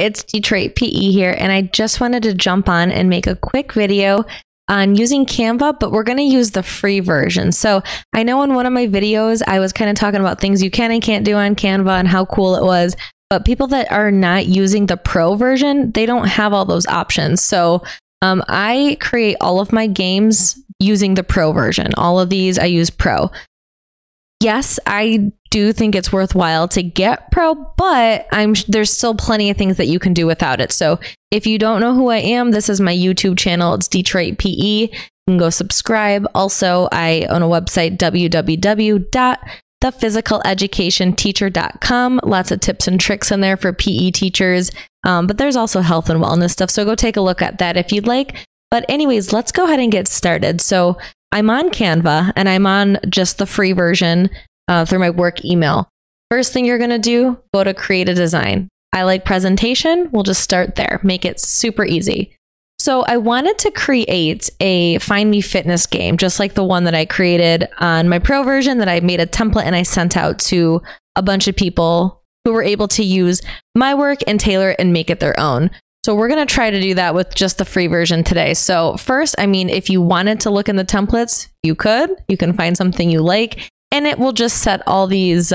it's Detroit PE here, and I just wanted to jump on and make a quick video on using Canva, but we're going to use the free version. So I know in one of my videos, I was kind of talking about things you can and can't do on Canva and how cool it was, but people that are not using the pro version, they don't have all those options. So I create all of my games using the pro version. All of these I use pro. Yes, I do think it's worthwhile to get pro, but there's still plenty of things that you can do without it. So if you don't know who I am, this is my YouTube channel. It's Detroit PE. You can go subscribe. Also, I own a website, www.thephysicaleducationteacher.com. Lots of tips and tricks in there for PE teachers, but there's also health and wellness stuff. So go take a look at that if you'd like. But anyways, let's go ahead and get started. So I'm on Canva and I'm on just the free version through my work email. First thing you're going to do, go to create a design. I like presentation. We'll just start there. Make it super easy. So I wanted to create a Find Me Fitness game, just like the one that I created on my pro version that I made a template and I sent out to a bunch of people who were able to use my work and tailor it and make it their own. So we're going to try to do that with just the free version today. So first, I mean, if you wanted to look in the templates, you could. You can find something you like, and it will just set all these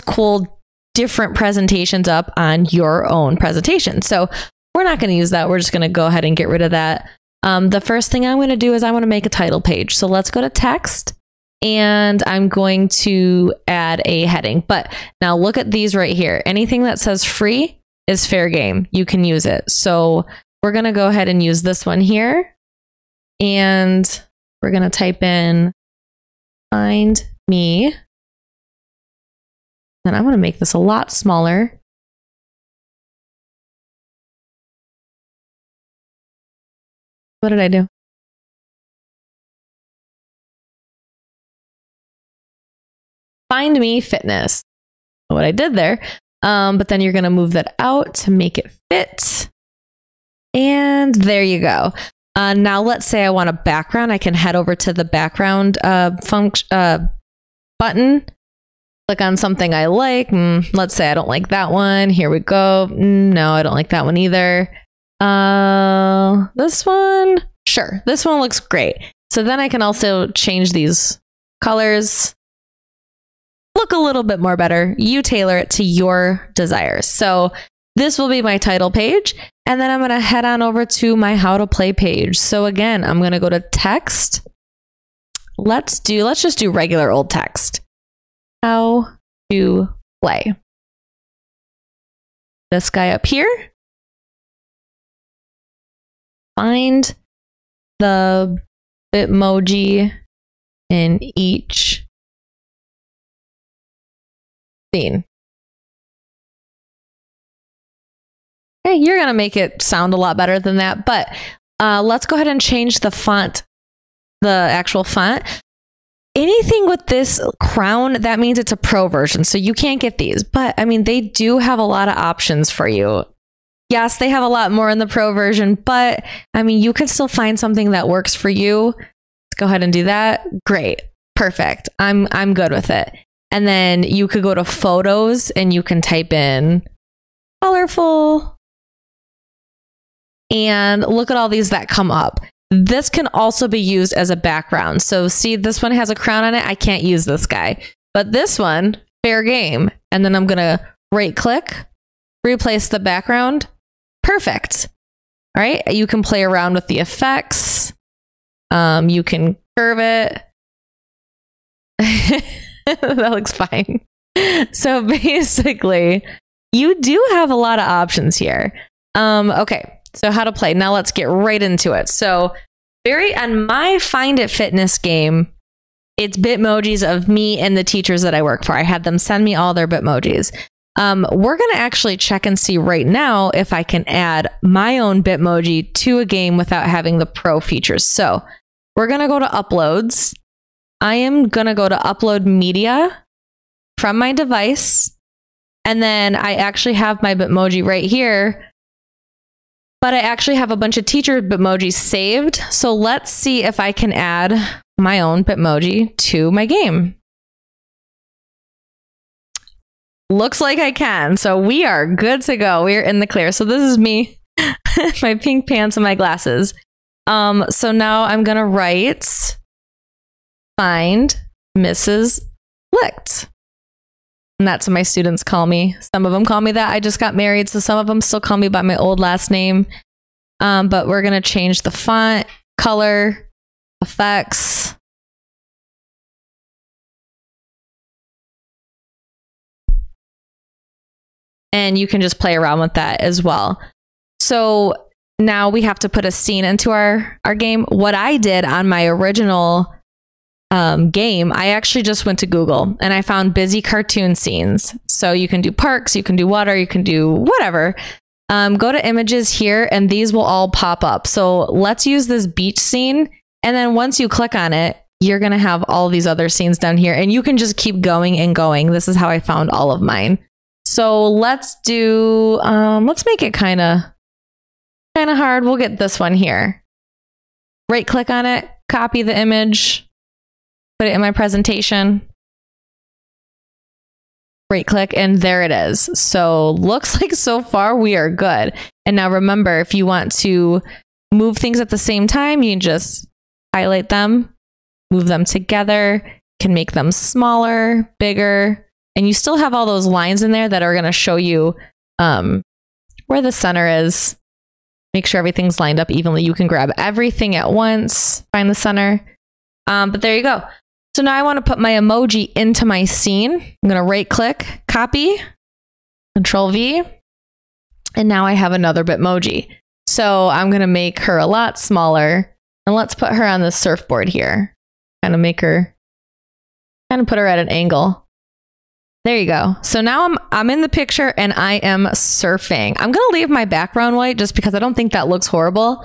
cool different presentations up on your own presentation. So we're not going to use that. We're just going to go ahead and get rid of that. The first thing I'm going to do is I want to make a title page. So let's go to text, and I'm going to add a heading. But now look at these right here. Anything that says free is fair game. You can use it. So we're going to go ahead and use this one here. And we're going to type in Find Me. And I want to make this a lot smaller. What did I do? Find Me Fitness. What I did there. But then you're going to move that out to make it fit. And there you go. Now let's say I want a background. I can head over to the background button. Click on something I like. Let's say I don't like that one. Here we go. No, I don't like that one either. This one. Sure. This one looks great. So then I can also change these colors. Look a little bit more better. You tailor it to your desires. So this will be my title page. And then I'm going to head on over to my how to play page. So again, I'm going to go to text. Let's just do regular old text. How to play. This guy up here. Find the bitmoji in each scene. Okay, you're going to make it sound a lot better than that, but let's go ahead and change the font, the actual font. Anything with this crown, that means it's a pro version, so you can't get these, but I mean, they do have a lot of options for you. Yes, they have a lot more in the pro version, but I mean, you can still find something that works for you. Let's go ahead and do that. Great. Perfect. I'm good with it. And then you could go to photos and you can type in colorful and look at all these that come up. This can also be used as a background. So see, this one has a crown on it. I can't use this guy, but this one, fair game. And then I'm going to right click, replace the background. Perfect. All right. You can play around with the effects. You can curve it. That looks fine. So basically, you do have a lot of options here. Okay, so how to play. Now let's get right into it. So on my Find It Fitness game, it's bitmojis of me and the teachers that I work for. I had them send me all their bitmojis. We're going to actually check and see right now if I can add my own bitmoji to a game without having the pro features. So we're going to go to uploads. I am going to go to upload media from my device. And then I actually have my bitmoji right here. But I actually have a bunch of teacher bitmojis saved. So let's see if I can add my own bitmoji to my game. Looks like I can. So we are good to go. We're in the clear. So this is me, my pink pants and my glasses. So now I'm going to write find Mrs. Licht. And that's what my students call me. Some of them call me that. I just got married, so some of them still call me by my old last name. But we're going to change the font, color, effects. And you can just play around with that as well. So now we have to put a scene into our game. What I did on my original game, I actually just went to Google and I found busy cartoon scenes. So you can do parks, you can do water, you can do whatever. Go to images here and these will all pop up. So let's use this beach scene. And then once you click on it, you're going to have all these other scenes down here and you can just keep going and going. This is how I found all of mine. So let's do, let's make it kind of hard. We'll get this one here. Right click on it, copy the image, put it in my presentation. Right click and there it is. So looks like so far we are good. And now remember, if you want to move things at the same time, you can just highlight them, move them together, can make them smaller, bigger. And you still have all those lines in there that are going to show you where the center is. Make sure everything's lined up evenly. You can grab everything at once, find the center. But there you go. So now I want to put my emoji into my scene. I'm going to right click, copy, Control V. And now I have another Bitmoji. So I'm going to make her a lot smaller. And let's put her on the surfboard here. Kind of make her, kind of put her at an angle. There you go. So now I'm in the picture and I am surfing. I'm going to leave my background white just because I don't think that looks horrible.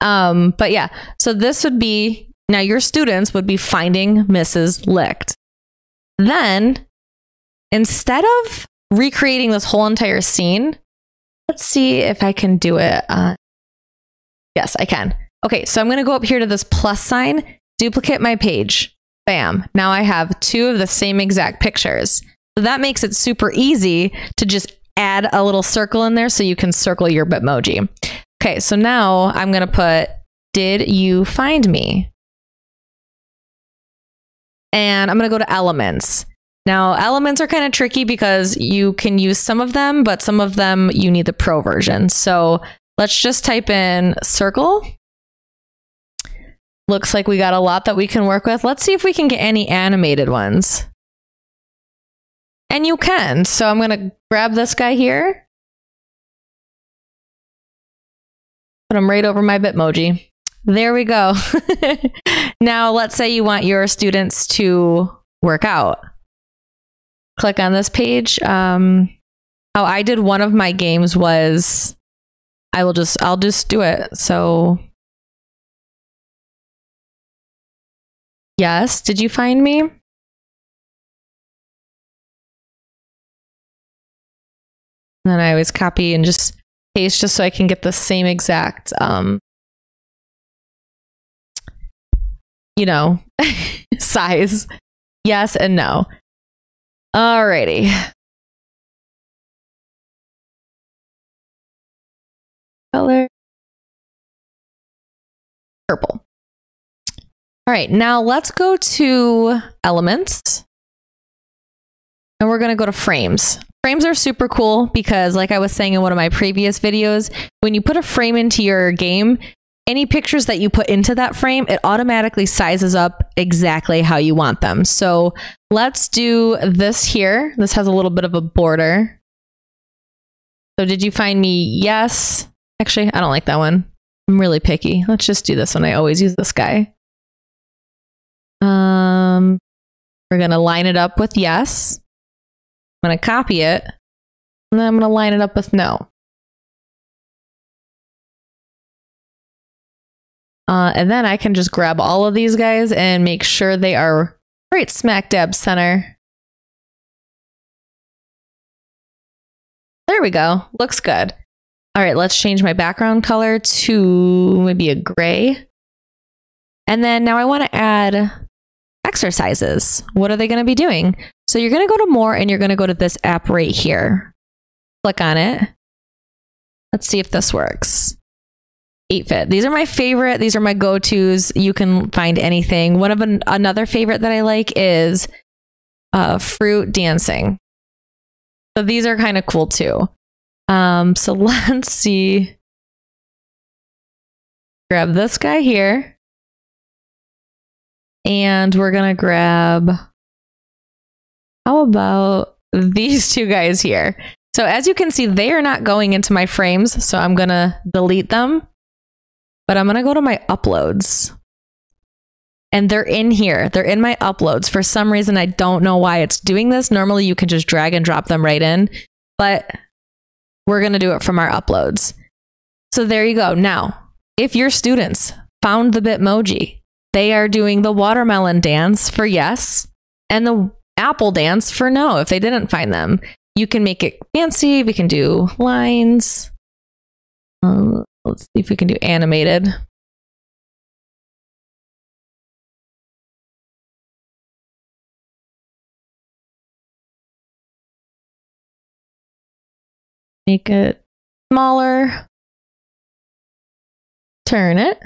But yeah, so this would be, now your students would be finding Mrs. Licht. Then instead of recreating this whole entire scene, let's see if I can do it. Yes, I can. Okay, so I'm going to go up here to this plus sign, duplicate my page. Bam. Now I have two of the same exact pictures. So that makes it super easy to just add a little circle in there so you can circle your Bitmoji. Okay, so now I'm going to put, did you find me? And I'm going to go to elements. Now, elements are kind of tricky because you can use some of them, but some of them you need the pro version. So let's just type in circle. Looks like we got a lot that we can work with. Let's see if we can get any animated ones. And you can. So I'm going to grab this guy here. Put him right over my Bitmoji. There we go. Now, let's say you want your students to work out. Click on this page. How I did one of my games was I'll just do it. So, yes, did you find me? And then I always copy and just paste just so I can get the same exact, you know, size. Yes and no. Alrighty. Color. Purple. All right, now let's go to elements. And we're going to go to frames. Frames are super cool because, like I was saying in one of my previous videos, when you put a frame into your game, any pictures that you put into that frame, it automatically sizes up exactly how you want them. So let's do this here. This has a little bit of a border. So did you find me? Yes. Actually, I don't like that one. I'm really picky. Let's just do this one. I always use this guy. We're going to line it up with yes. I'm going to copy it, and then I'm going to line it up with no. And then I can just grab all of these guys and make sure they are right smack dab center. There we go. Looks good. All right, let's change my background color to maybe a gray. And then now I want to add exercises. What are they going to be doing? So you're going to go to more and you're going to go to this app right here. Click on it. Let's see if this works. 8Fit. These are my favorite. These are my go-tos. You can find anything. One of another favorite that I like is fruit dancing. So these are kind of cool too. So let's see. Grab this guy here. And we're going to grab... How about these two guys here? So as you can see, they are not going into my frames. So I'm going to delete them. But I'm going to go to my uploads. And they're in here. They're in my uploads. For some reason, I don't know why it's doing this. Normally, you can just drag and drop them right in. But we're going to do it from our uploads. So there you go. Now, if your students found the Bitmoji, they are doing the watermelon dance for yes and the apple dance for no if they didn't find them. You can make it fancy. We can do lines. Let's see if we can do animated. Make it smaller. Turn it.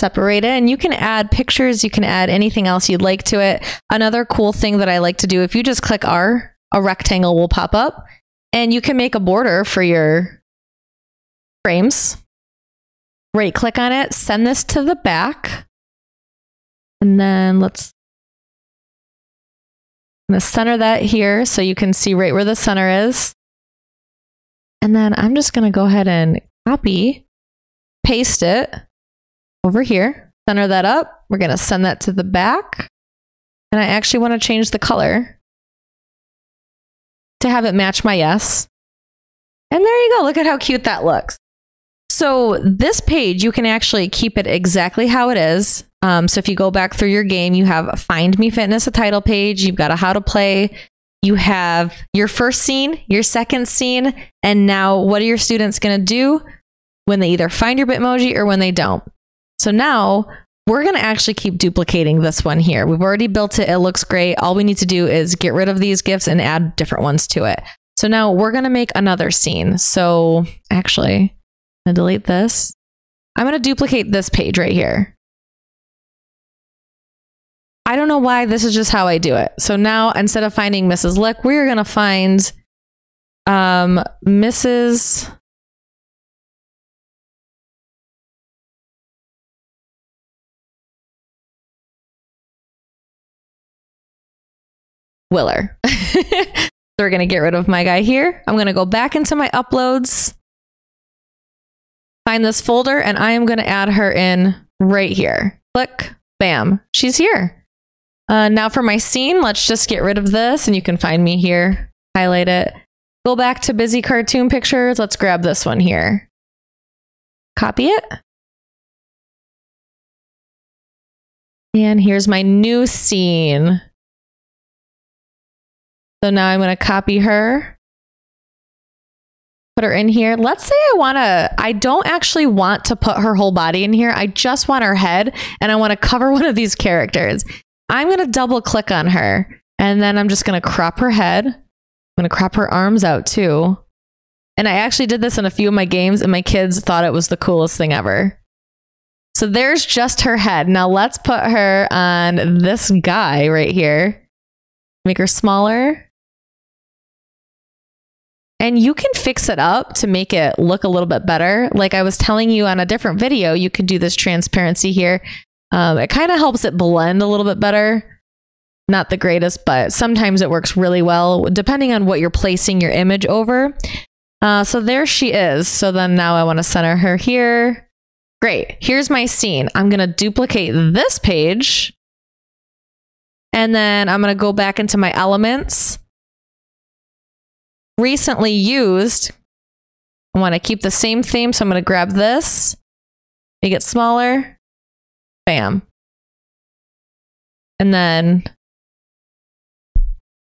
Separate it, and you can add pictures, you can add anything else you'd like to it. Another cool thing that I like to do, if you just click R, a rectangle will pop up and you can make a border for your frames. Right click on it, send this to the back, and then I'm going to center that here so you can see right where the center is. And then I'm just going to go ahead and copy, paste it over here, center that up. We're going to send that to the back. And I actually want to change the color to have it match my yes. And there you go. Look at how cute that looks. So this page, you can actually keep it exactly how it is. So if you go back through your game, you have Find Me Fitness, a title page. You've got a how to play. You have your first scene, your second scene. And now what are your students going to do when they either find your Bitmoji or when they don't? So now we're going to actually keep duplicating this one here. We've already built it. It looks great. All we need to do is get rid of these GIFs and add different ones to it. So now we're going to make another scene. So actually, I'm going to delete this. I'm going to duplicate this page right here. I don't know why, this is just how I do it. So now instead of finding Mrs. Licht, we're going to find Mrs. Willer. So we're going to get rid of my guy here. I'm going to go back into my uploads. Find this folder and I am going to add her in right here. Click, bam, she's here. Now for my scene, let's just get rid of this and you can find me here. Highlight it. Go back to busy cartoon pictures. Let's grab this one here. Copy it. And here's my new scene. So now I'm going to copy her. Put her in here. Let's say I don't actually want to put her whole body in here. I just want her head and I want to cover one of these characters. I'm going to double click on her and then I'm just going to crop her head. I'm going to crop her arms out too. And I actually did this in a few of my games and my kids thought it was the coolest thing ever. So there's just her head. Now let's put her on this guy right here. Make her smaller. And you can fix it up to make it look a little bit better. Like I was telling you on a different video, you can do this transparency here. It kind of helps it blend a little bit better. Not the greatest, but sometimes it works really well depending on what you're placing your image over. So there she is. So then now I want to center her here. Great. Here's my scene. I'm going to duplicate this page. And then I'm going to go back into my elements. Recently used. I want to keep the same theme, so I'm going to grab this. Make it smaller. Bam. And then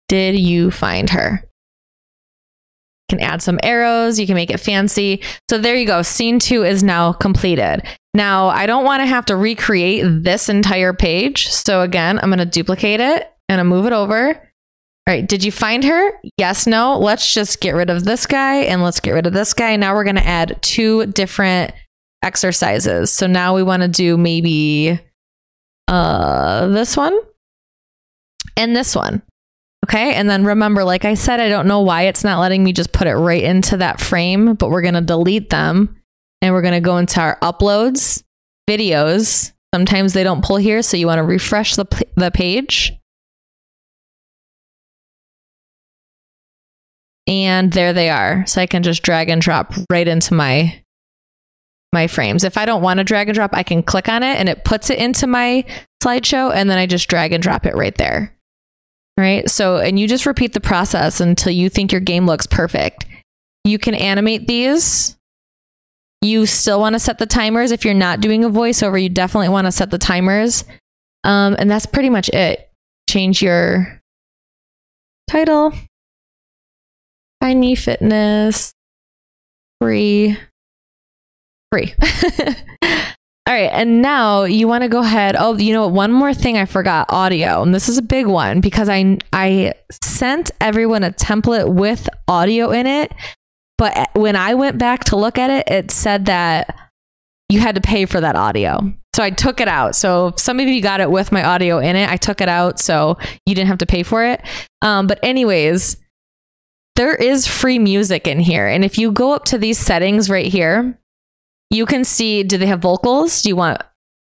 did you find her? can add some arrows, you can make it fancy. So there you go. Scene 2 is now completed. Now I don't want to have to recreate this entire page. So again, I'm going to duplicate it and I'll move it over. All right. Did you find her? Yes, no. Let's just get rid of this guy and let's get rid of this guy. Now we're going to add 2 different exercises. So now we want to do maybe this one and this one. Okay. And then remember, like I said, I don't know why it's not letting me just put it right into that frame, but we're going to delete them and we're going to go into our uploads, videos. Sometimes they don't pull here. So you want to refresh the page. And there they are. So I can just drag and drop right into my frames. If I don't want to drag and drop, I can click on it and it puts it into my slideshow. And then I just drag and drop it right there. All right. So, and you just repeat the process until you think your game looks perfect. You can animate these. You still want to set the timers. If you're not doing a voiceover, you definitely want to set the timers. And that's pretty much it. Change your title. Find Me Fitness. Free. All right. And now you want to go ahead. Oh, you know what? One more thing I forgot, audio. And this is a big one because I sent everyone a template with audio in it. But when I went back to look at it, it said that you had to pay for that audio. So I took it out. So some of you got it with my audio in it. I took it out so you didn't have to pay for it. But anyways, there is free music in here. And if you go up to these settings right here, you can see, do they have vocals? Do you want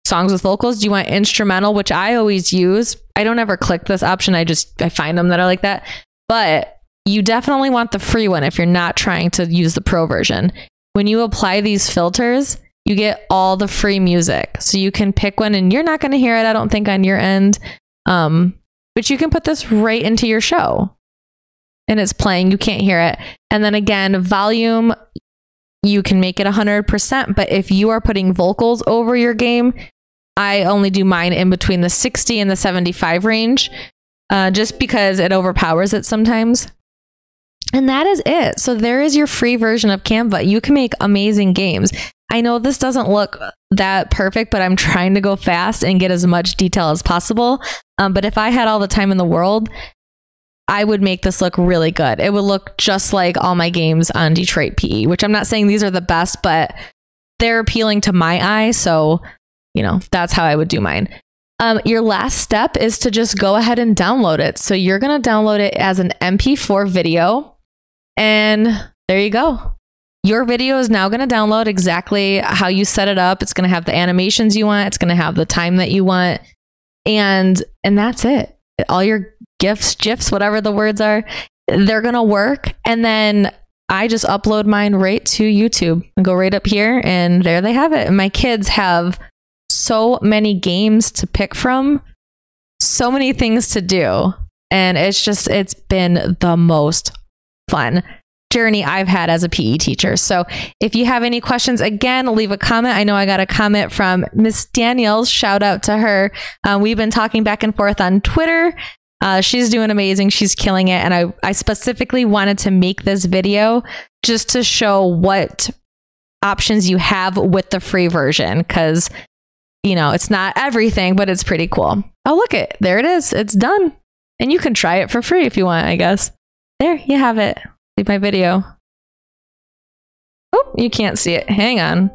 songs with vocals? Do you want instrumental, which I always use? I don't ever click this option. I find them that are like that. But you definitely want the free one if you're not trying to use the pro version. When you apply these filters, you get all the free music. So you can pick one and you're not going to hear it, I don't think, on your end. But you can put this right into your show. And it's playing. You can't hear it. And then again, volume. You can make it 100%, but if you are putting vocals over your game, I only do mine in between the 60 and the 75 range, just because it overpowers it sometimes. And that is it. So there is your free version of Canva. You can make amazing games. I know this doesn't look that perfect, but I'm trying to go fast and get as much detail as possible. But if I had all the time in the world, I would make this look really good. It would look just like all my games on Detroit PE, which I'm not saying these are the best, but they're appealing to my eye. So, you know, that's how I would do mine. Your last step is to just go ahead and download it. So you're going to download it as an MP4 video. And there you go. Your video is now going to download exactly how you set it up. It's going to have the animations you want. It's going to have the time that you want. And that's it. All your GIFs, GIFs, whatever the words are, they're going to work. And then I just upload mine right to YouTube and go right up here and there they have it. And my kids have so many games to pick from, so many things to do. And it's been the most fun journey I've had as a PE teacher. So if you have any questions, again, leave a comment. I know I got a comment from Miss Daniels. Shout out to her. We've been talking back and forth on Twitter. She's doing amazing. She's killing it. And I specifically wanted to make this video just to show what options you have with the free version. Because, you know, it's not everything, but it's pretty cool. Oh, look it. There it is. It's done. And you can try it for free if you want, I guess. There you have it. Leave my video. Oh, you can't see it. Hang on.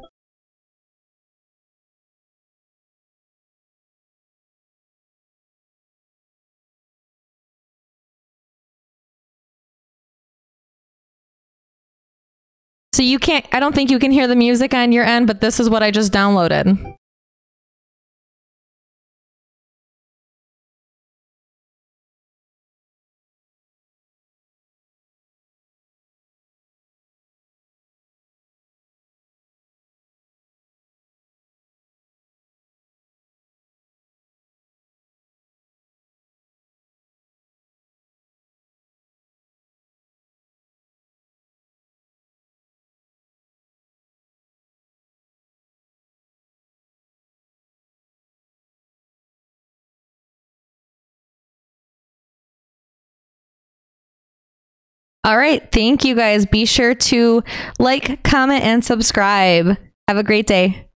So you can't, I don't think you can hear the music on your end, but this is what I just downloaded. All right. Thank you guys. Be sure to like, comment, and subscribe. Have a great day.